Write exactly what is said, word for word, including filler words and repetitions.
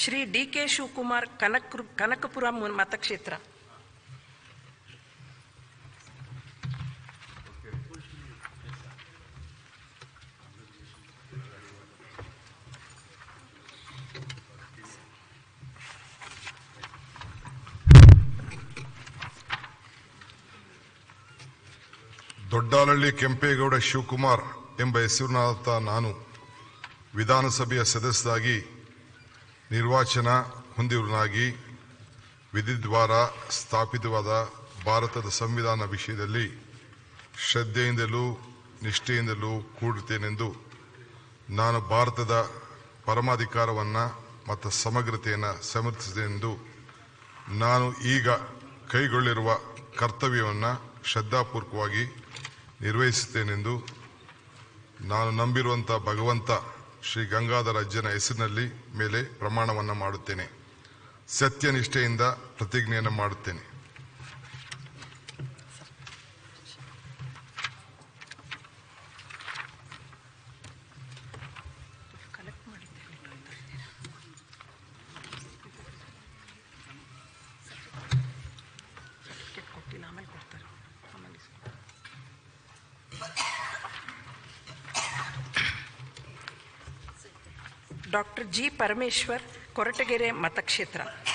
Shri D के शिवकुमार कनक कनकपुरा मतक्षेत्र। दोड्डालहळ्ळी केंपेगौड़ा शिवकुमार ಎಂಬ ಹೆಸರಿನತ್ತ ನಾನು ವಿಧಾನಸಭೆಯ ಸದಸ್ಯರಾಗಿ ನಿರ್ವಾಚನ ಹೊಂದಿರುವನಾಗಿ ವಿಧಿದ್ವಾರ ಸ್ಥಾಪಿತವಾದ ಭಾರತದ ಸಂವಿಧಾನ ವಿಷಯದಲ್ಲಿ ಶ್ರದ್ಧೆಯಿಂದಲೂ ನಿಷ್ಠೆಯಿಂದಲೂ ಕೂಡಿರುತ್ತೇನೆಂದು ನಾನು ಭಾರತದ ಪರಮಾಧಿಕಾರವನ್ನು ಮತ್ತು ಸಮಗ್ರತೆಯನ್ನು ಸಮರ್ಥಿಸುತ್ತೇನೆಂದು ನಾನು ಈಗ ಕೈಗೊಳ್ಳಿರುವ ಕರ್ತವ್ಯವನ್ನು ಶ್ರದ್ಧಾಪೂರ್ವಕವಾಗಿ ನಿರ್ವಹಿಸುತ್ತೇನೆಂದು ನಾನು ನಂಬಿರುವಂತ ಭಗವಂತ ಶ್ರೀ ಗಂಗಾಧರ ಅಜ್ಜನ ಹೆಸರಿನಲ್ಲಿ ಮೇಲೆ ಪ್ರಮಾಣವನ್ನು ಮಾಡುತ್ತೇನೆ ಸತ್ಯನಿಷ್ಠೆಯಿಂದ ಪ್ರತಿಜ್ಞೆಯನ್ನು ಮಾಡುತ್ತೇನೆ डॉक्टर जी परमेश्वर कोरेटागेरे मतक्षेत्र।